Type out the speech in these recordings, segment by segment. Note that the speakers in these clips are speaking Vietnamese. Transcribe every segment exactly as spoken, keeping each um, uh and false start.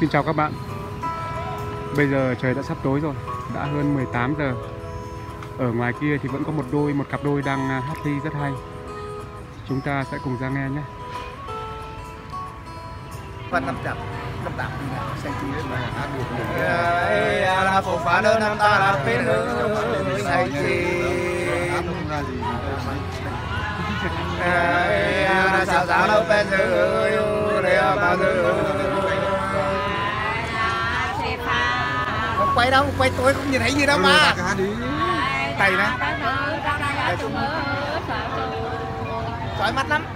Xin chào các bạn. Bây giờ trời đã sắp tối rồi, đã hơn mười tám giờ. Ở ngoài kia thì vẫn có một đôi, một cặp đôi đang hát ly rất hay. Chúng ta sẽ cùng ra nghe nhé. Và năm tập, năm tập sang chi mà hát được. Là phổ phá đơn năm ta là phế lưỡi sang chi. Là sao sao đâu phê lưỡi, lưỡi bao lưỡi. Quay đâu, quay tối không nhìn thấy gì đâu mà. Tay nè. Chói mắt lắm.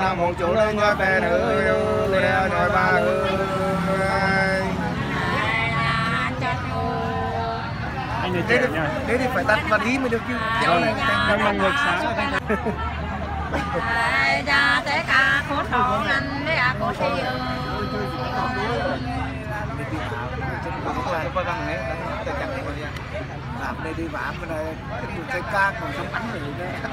Làm hồn chủ lên cho bè nữ yêu leo nói ba ơi. Thế thì phải tắt và đi mới được chứ. Kéo này đang mang ngược sáng. Dạ thế cả khốt đồ ngăn với à cô thi ơi. Làm đây đi vả bên đây. Cái ca còn sống bắn rồi đấy.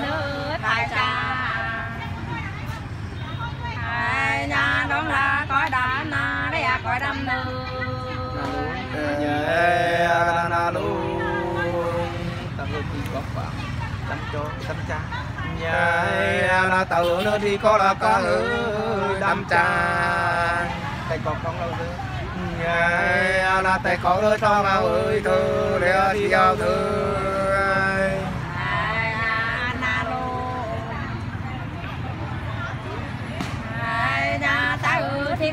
nữa phải trà nhà đón là cõi đá na đây à cõi đâm nương nhà na luôn ta luôn đi có bạn tâm cho tâm cha nhà là tự nó đi có là có đâm cha tay còn không đâu nữa nhà là tay còn đôi sao mà ơi thưa để đi giao thưa thì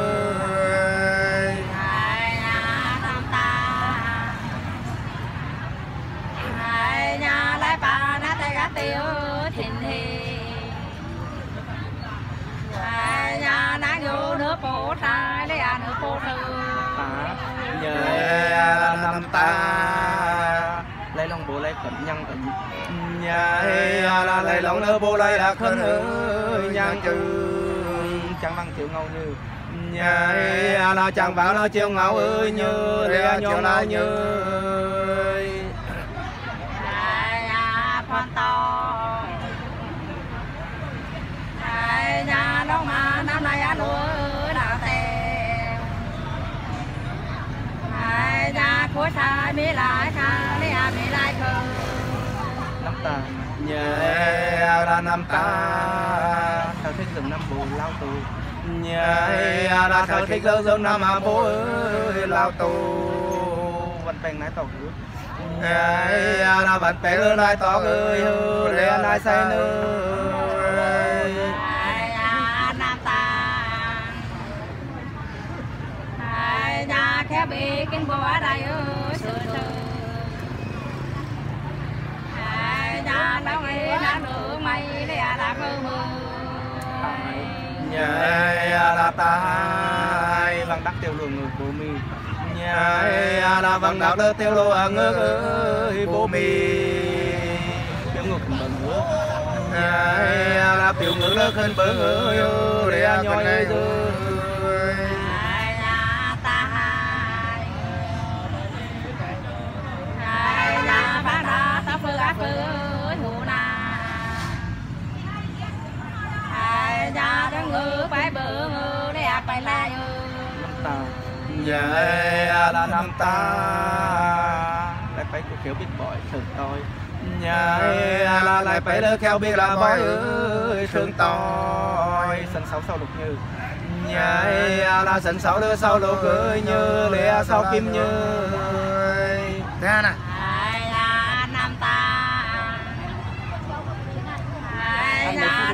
tiêu thìn thì nhà nãy vô nước bổ trai lấy à nước bổ tư nhà năm ta lấy lòng bố lấy cẩn nhân tình nhà là lấy lòng nước bố lấy là khấn ơi nhân trường chẳng bằng chịu ngầu như nhà là chẳng bảo nó chịu ngầu ơi như để nhon nó như con to nhà đông mà năm nay ăn uống đào tèo nhà cuối xa mới lại xa lấy à mới lại khơi năm ta nhà là năm ta sao thích rừng năm bù lao tù nhà là sao thích rừng năm à bố ơi lao tù vẫn bèn nái tàu nữa nhà là bạn bè lứa này to người hư lẽ này say nữa nam ta nhà khép bị kinh bố ở đây ơi sửa sửa nhà đâu nghe đã nửa mây lẽ đã mơ mơ nhà là ta hay bằng đắc tiêu luồng người của mình nhà là vầng đạo đơ tiêu lô à ngước ơi bố mì tiêu ngược bằng ngước nhà là tiểu ngược nước hơn bướng ơi để ăn nhoi ơi nhà ta hai nhà bán đá tóc lơ ác lơ ơi hù na nhà đang ngược phải bướng để ác phải lai ơi nhà nam ta lại phải kiểu biết bội thường tôi nhà là lại phải đỡ theo biết là bói ơi thương tôi sân sáu sau lục như nhà là sân sáu đứa sau lục ơi như lẽ sau kim như ra nè nam ta là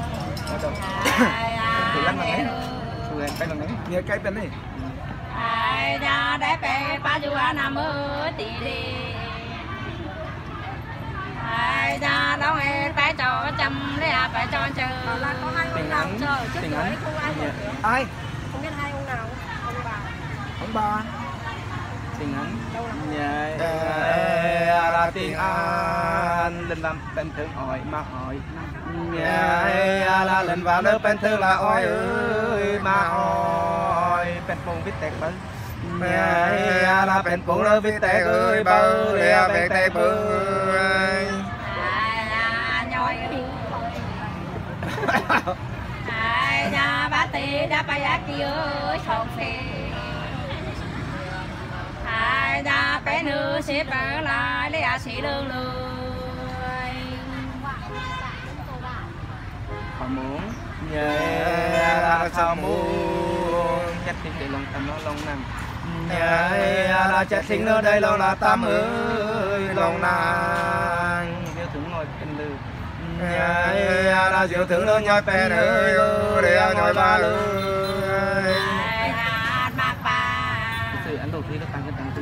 nghe cái bên này ai da đá pe ba du á nam ơi tì đi ai da đóng e phải cho chăm đấy à phải cho chờ là có hai ông nào chờ trước đấy không ai ai không biết hai ông nào ông bà ông ba tình anh nhà là tình anh lên làm bên thương hỏi mà hỏi nhà là lên vào nước bên thương là oi ơi mà hỏi bên vùng vít tẹt bơi nhà là bên vùng nước vít tẹt ơi bơi lẹ bên tẹt bơi nhoi ai nhà ba tì đã bay ác kia ơi sòng phê ai da cái nữ xếp ở lại lấy à xí lương lười không muốn nhớ không muốn chắc tính để lòng tâm nó lòng nằm nhớ là chắc tính nó đây lòng là tâm ơi lòng nàng diệu thưởng ngồi bên lư nhớ là diệu thưởng nó nhói bè ơi để nhói ba lư đi nó tăng cái tăng từ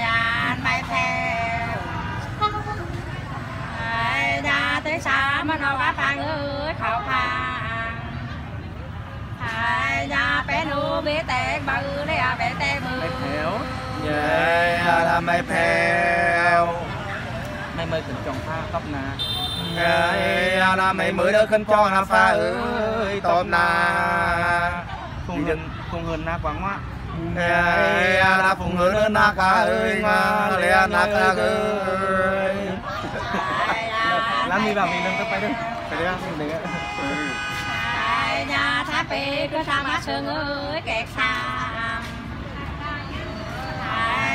nhà bay theo nhà tới xa mà nó bá phang ơi khảo phang ai da bé nô bé té bự đấy à bé té bự là mày phèo mày mới cần chọn pha tóc nè là mày mới đỡ khăn cho là pha ơi tôm nà phùng hơn phùng hơn na quảng quá là phùng hơn na cá ơi mà là na cá ơi làm đi vào mình đừng có phải đừng phải đừng nhà tháp bê cứ sang má sương ơi kẹt sang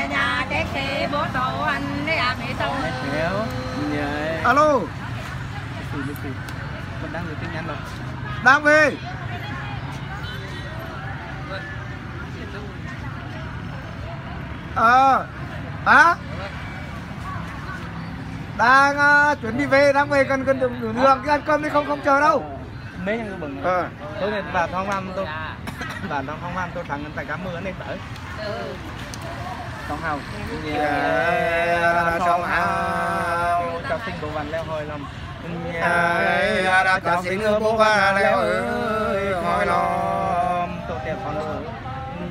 nhà cái xe bố tổ anh đấy à bị tôi alo mình đang gửi tin nhắn rồi đang về ờ hả đang uh, chuẩn bị về, đang về cần cần đủ lượng cái ăn cơm đi, không không chờ đâu. Mấy thằng bừng. Ờ. Tôi nên bà thong ăn tôi. Bà thong không ăn tôi thằng người ta cảm ơn nên tới. Sông Hào. Sông Hào. Chào sinh bộ bàn leo hồi lòng. Chào sinh bộ bàn leo hồi lòng. Tôi đẹp con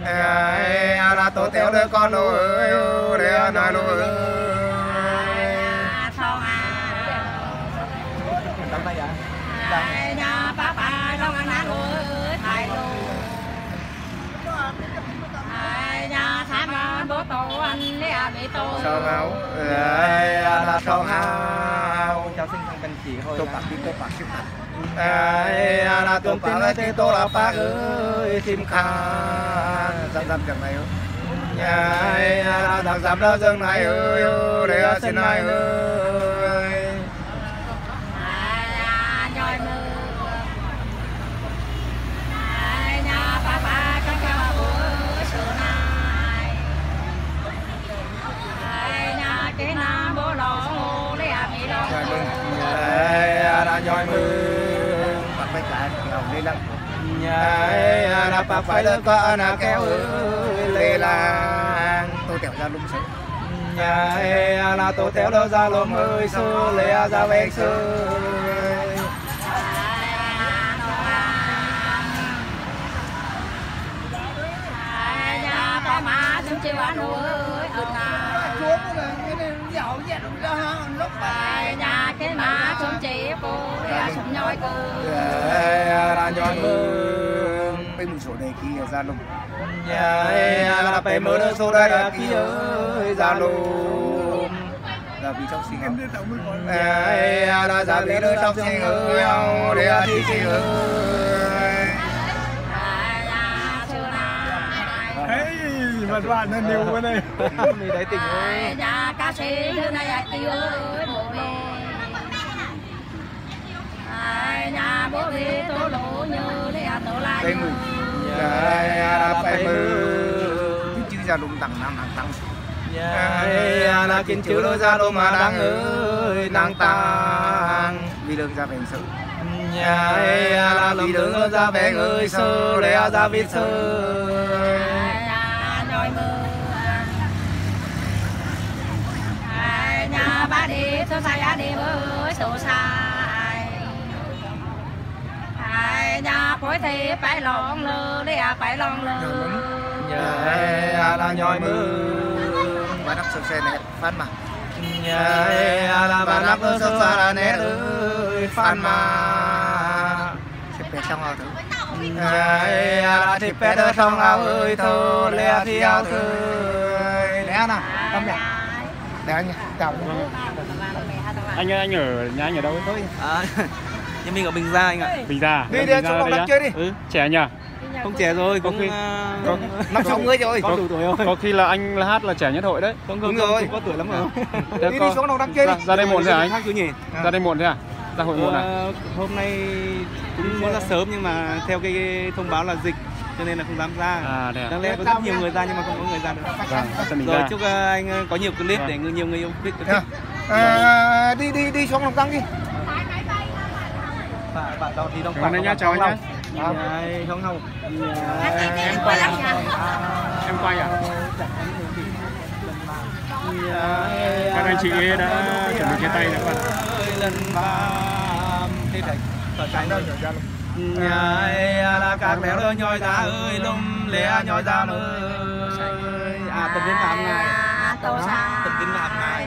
ơi. Tôi đẹp đứa con ơi. Để nói lỗi. Sông Hào. Bác bà Long Đăng nát lỗi. Thái lỗi. Sông Hào, ơi là Sông Hào. Chào sinh thằng cần chỉ thôi. Tôi bạc đi, tôi bạc xin bạc. Ơi là tôi tin là thế tôi là bác ơi xin khan. Dám dám chẳng này ơi. Ơi là thằng dám đó dưng này ơi ơi để xin này ơi. Nhoi mương bạc phải cả ngầu lê lăng nhai đạp bạc phải lớn có nào kéo lê lăng tôi kéo ra lung sướng nhai là tôi kéo đâu ra lung hơi xưa lê ra về xưa nhà ba má chúng chiêu ăn uống ăn nà dạo vậy đúng ra hơn lúc bài nhà cái má xuống chỉ cô xuống nhoi cương là nhoi cương bên một số này kia ra lùng nhà là phải mở đơn số đây là kia ra lùng là vì trong sinh em là ra vì nơi trong sinh ơi để là đi sinh ơi mà đoạn nên nhiều bên đây mình thấy tình ơi ca sĩ hôm nay là yêu ơi bố về ai nhà bố về tôi lỗ nhớ đây là tôi lại nhớ phải mừng chữ ra lùng tặng năm hàng tặng ai là kiến chữ đôi ra đôi mà đang ơi đang tàng vì đường ra về sự ai là vì đường ra về người sơ để ra viết sơ ba đi số sai á đi với số sai ai nhà phối thì phải lòng lơ đi à phải lòng lơ nhà là nhoi mưa mà đắp sương sen này phan mà nhà là bà đắp sương sen là nét ơi phan mà xếp bé xong rồi nhà là xếp bé đỡ xong rồi thôi lẹ thì ao thôi lẹ nào không lẹ đấy anh chào anh ơi, anh ở nhà anh ở đâu ấy? À, nhà mình ở Bình Giang anh ạ. Bình Giang. Đi đi xuống Long Đăng chơi đi. Ừ, trẻ nhỉ? Không trẻ rồi, có khi năm sáu mươi rồi. Có đủ tuổi không? Có khi là anh hát là trẻ nhất hội đấy. Không, không, đúng rồi. Có tuổi lắm rồi. Đi đi xuống Long Đăng chơi đi. Ra đây muộn thế anh? Ra đây muộn thế à? Ra hội muộn à? Hôm nay cũng muốn ra sớm nhưng mà theo cái thông báo là dịch. Cho nên là không dám ra. À, đáng lẽ có rất nhiều người ra nhưng mà không có người ra được. Rồi chúc anh có nhiều clip để nhiều người yêu thích. Đi đi đi xuống Long Đăng đi. Bạn đó thì Long Đăng này nha cháu nhá. Không không. Em quay à? Em quay à? Các anh chị đã chuẩn bị chia tay rồi các bạn. Lần ba thế này. Tờ cái đâu ra luôn. Ai là các lẽ đôi nhoi ra ơi lung lẽ nhoi ra ơi à tình đến làm ngày tình đến làm ngày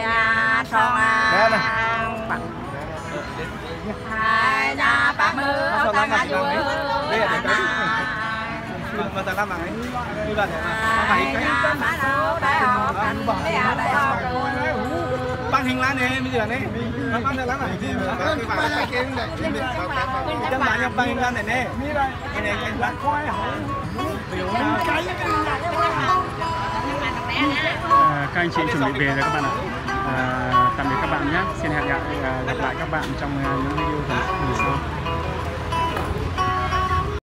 nhà sông à ai nhà bác mơ ông ta ngã chuối ai nhà bác mơ ông ta ngã chuối bán hàng lá nè, bây giờ nè. Nó bán lá này. Cái kia này. Các bạn nhập bán lá này nè. Cái này cái lá khoai hổ. Các anh chị chuẩn bị về rồi các bạn ạ. À, tạm biệt các bạn nhé. Xin hẹn gặp lại các bạn trong những video lần sau.